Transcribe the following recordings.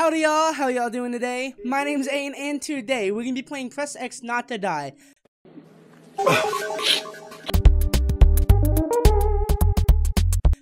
Howdy y'all, how y'all doing today? My name's Aiden and today we're gonna be playing Press X Not To Die.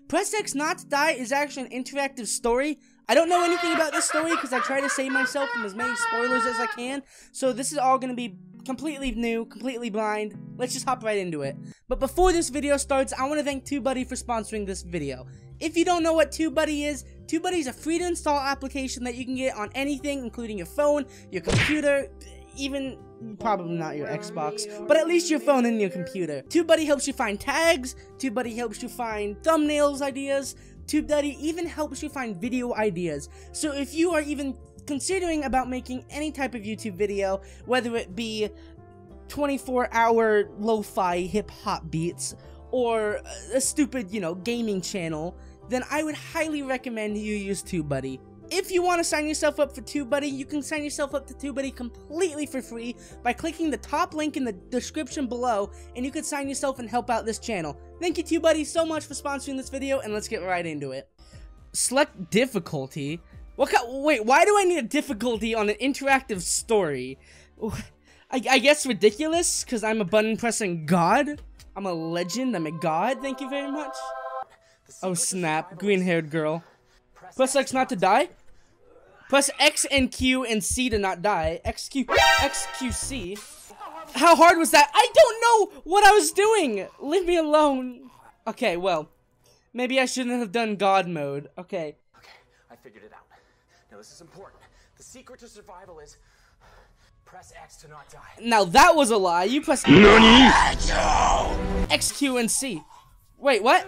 Press X Not To Die is actually an interactive story. I don't know anything about this story because I try to save myself from as many spoilers as I can. So this is all gonna be completely new, completely blind. Let's just hop right into it. But before this video starts, I want to thank TubeBuddy for sponsoring this video. If you don't know what TubeBuddy is, TubeBuddy is a free-to-install application that you can get on anything, including your phone, your computer, even probably not your Xbox, but at least your phone and your computer. TubeBuddy helps you find tags, TubeBuddy helps you find thumbnails ideas, TubeBuddy even helps you find video ideas. So if you are even considering about making any type of YouTube video, whether it be 24-hour lo-fi hip-hop beats or a stupid, gaming channel, then I would highly recommend you use TubeBuddy. If you want to sign yourself up for TubeBuddy, you can sign yourself up to TubeBuddy completely for free by clicking the top link in the description below, and you can sign yourself and help out this channel. Thank you, TubeBuddy, so much for sponsoring this video, and let's get right into it. Select difficulty. What kind? Wait, why do I need a difficulty on an interactive story? I guess ridiculous, because I'm a button-pressing god. I'm a legend, I'm a god, thank you very much. Oh snap, green-haired girl. Press X not to die? Press X and Q and C to not die. XQC. How hard was that? I don't know what I was doing! Leave me alone. Okay, well, maybe I shouldn't have done god mode. Okay. Okay, I figured it out. Now this is important. The secret to survival is press X to not die. Now that was a lie. You press X, Q, and C. Wait, what?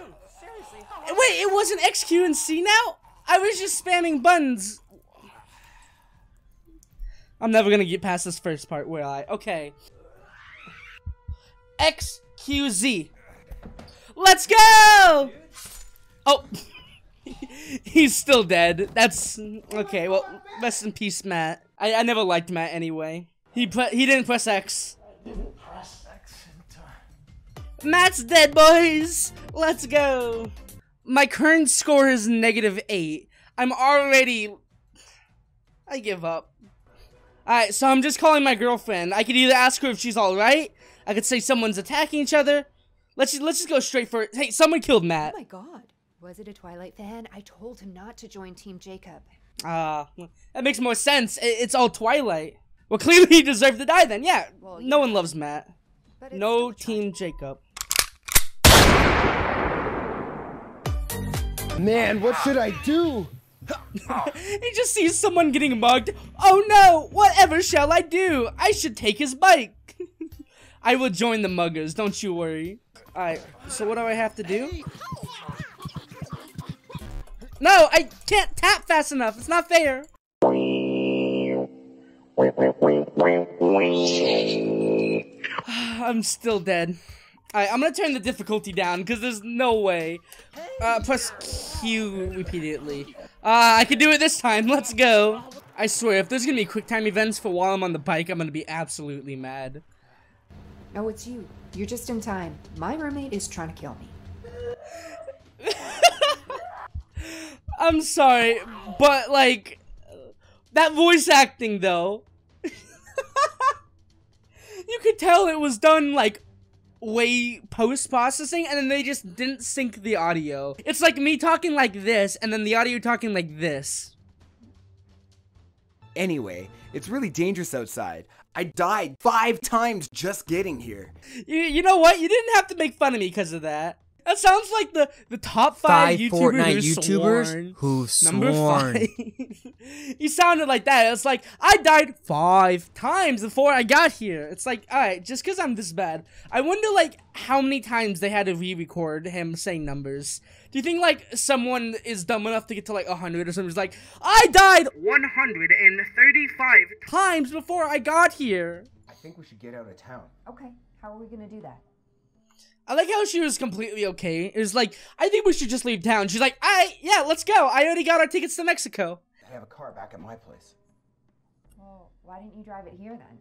Wait, it wasn't X, Q, and C now? I was just spamming buttons. I'm never gonna get past this first part, will I? Okay. X, Q, Z. Let's go! Oh. He's still dead. That's... okay, well, rest in peace, Matt. I never liked Matt anyway. He didn't press X. I didn't press X in time. Matt's dead, boys! Let's go! My current score is -8. I'm already... I give up. Alright, so I'm just calling my girlfriend. I could either ask her if she's alright. I could say someone's attacking each other. Let's just go straight for it. Hey, someone killed Matt. Oh my god. Was it a Twilight fan? I told him not to join Team Jacob. That makes more sense. It's all Twilight. Well, clearly he deserved to die then. Yeah, well, no one loves Matt. No Team Jacob. Man, what should I do? He just sees someone getting mugged. Oh no, whatever shall I do? I should take his bike. I will join the muggers, don't you worry. Alright, so what do I have to do? No, I can't tap fast enough. It's not fair. I'm still dead. Alright, I'm gonna turn the difficulty down because there's no way. Press Q repeatedly. I can do it this time. Let's go. I swear, if there's gonna be quick time events for while I'm on the bike, I'm gonna be absolutely mad. Oh, it's you. You're just in time. My roommate is trying to kill me. I'm sorry, but like, that voice acting though, you could tell it was done like way post-processing and then they just didn't sync the audio. It's like me talking like this and then the audio talking like this. Anyway, it's really dangerous outside. I died 5 times just getting here. You know what? You didn't have to make fun of me because of that. That sounds like the top 5 YouTubers who've sworn. Number 5. You sounded like that. It's like, I died 5 times before I got here. It's like, alright, just because I'm this bad. I wonder, like, how many times they had to re-record him saying numbers. Do you think, like, someone is dumb enough to get to, like, 100 or something? It's like, I died 135 times before I got here. I think we should get out of town. Okay, how are we going to do that? I like how she was completely okay. It was like, I think we should just leave town. She's like, yeah, let's go. I already got our tickets to Mexico. I have a car back at my place. Well, why didn't you drive it here then?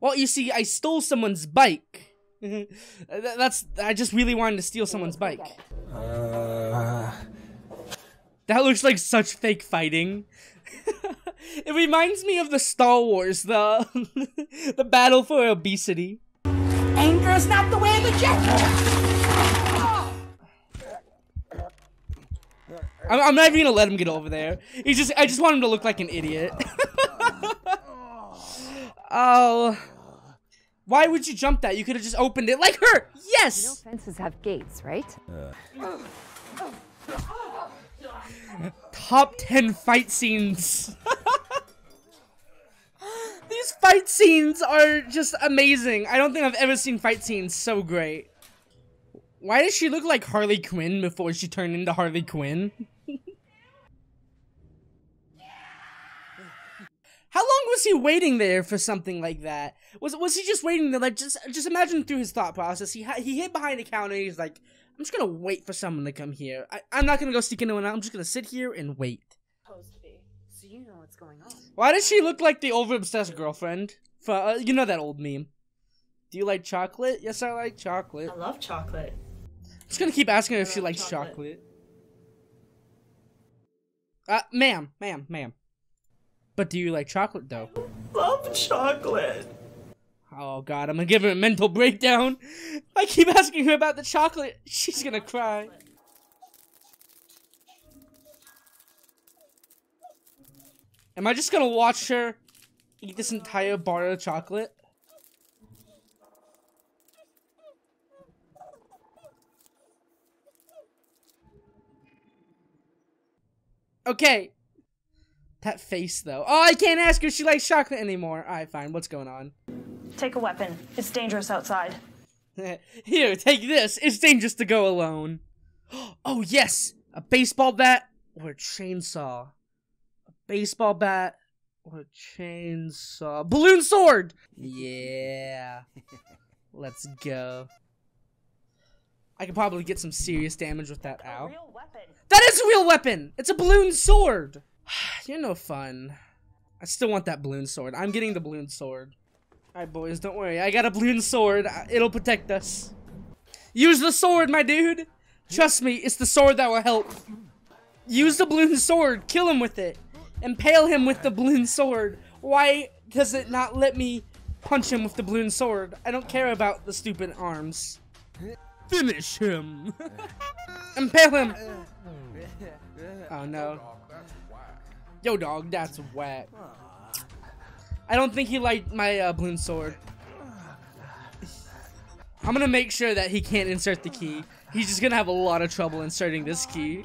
Well, you see, I stole someone's bike. I just really wanted to steal someone's bike. That looks like such fake fighting. It reminds me of the Star Wars, the battle for obesity. Anger is not the way of the Jedi. I'm not even gonna let him get over there. I just want him to look like an idiot. Oh. Why would you jump that? You could have just opened it like her! Yes! No fences have gates, right? Top 10 fight scenes. These fight scenes are just amazing. I don't think I've ever seen fight scenes so great. Why does she look like Harley Quinn before she turned into Harley Quinn? How long was he waiting there for something like that? Was he just waiting there? Like, just imagine through his thought process. He hid behind a counter. He's like, I'm just gonna wait for someone to come here. I'm not gonna go sneak anyone out. I'm just gonna sit here and wait. So you know what's going on. Why does she look like the over-obsessed girlfriend? For you know that old meme. Do you like chocolate? Yes, I like chocolate. I love chocolate. I'm just gonna keep asking her if she likes chocolate. Ma'am. But do you like chocolate though? I love chocolate. Oh god, I'm gonna give her a mental breakdown. I keep asking her about the chocolate. She's gonna cry. Am I just gonna watch her eat this entire bar of chocolate? Okay. That face though. Oh, I can't ask her if she likes chocolate anymore. Alright, fine. What's going on? Take a weapon. It's dangerous outside. Here, take this. It's dangerous to go alone. Oh, yes! A baseball bat or a chainsaw. A baseball bat or a chainsaw. Balloon sword! Yeah. Let's go. I could probably get some serious damage with that. Ow. That is a real weapon! It's a balloon sword! You're no fun. I still want that balloon sword. I'm getting the balloon sword. Alright, boys, don't worry. I got a balloon sword. It'll protect us. Use the sword, my dude. Trust me, it's the sword that will help. Use the balloon sword. Kill him with it. Impale him with the balloon sword. Why does it not let me punch him with the balloon sword? I don't care about the stupid arms. Finish him. Impale him. Oh, no. Yo, dog, that's whack. I don't think he liked my balloon sword. I'm gonna make sure that he can't insert the key. He's just gonna have a lot of trouble inserting this key.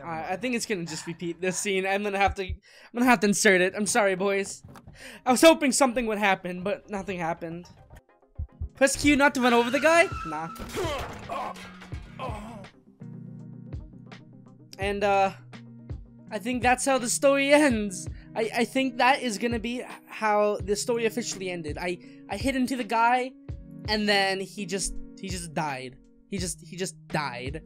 I think it's gonna just repeat this scene. I'm gonna have to insert it. I'm sorry, boys. I was hoping something would happen, but nothing happened. Press Q not to run over the guy? Nah. And I think that's how the story ends. I think that is gonna be how the story officially ended. I hit into the guy, and then he just died. He just died.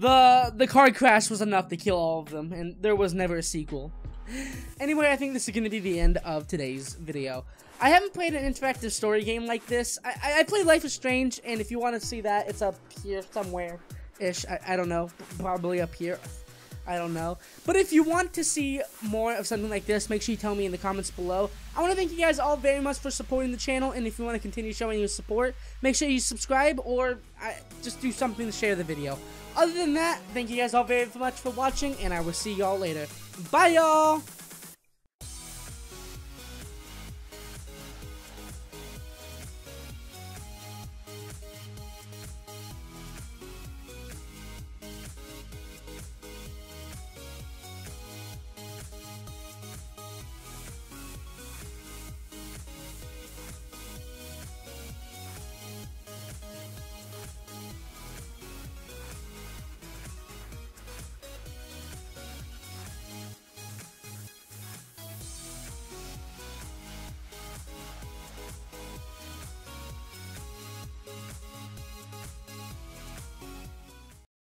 The car crash was enough to kill all of them, and there was never a sequel. Anyway, I think this is going to be the end of today's video. I haven't played an interactive story game like this. I played Life is Strange, and if you want to see that, it's up here somewhere-ish. I don't know. Probably up here. I don't know. But if you want to see more of something like this, make sure you tell me in the comments below. I want to thank you guys all very much for supporting the channel, and if you want to continue showing your support, make sure you subscribe or just do something to share the video. Other than that, thank you guys all very much for watching, and I will see y'all later. Bye, y'all!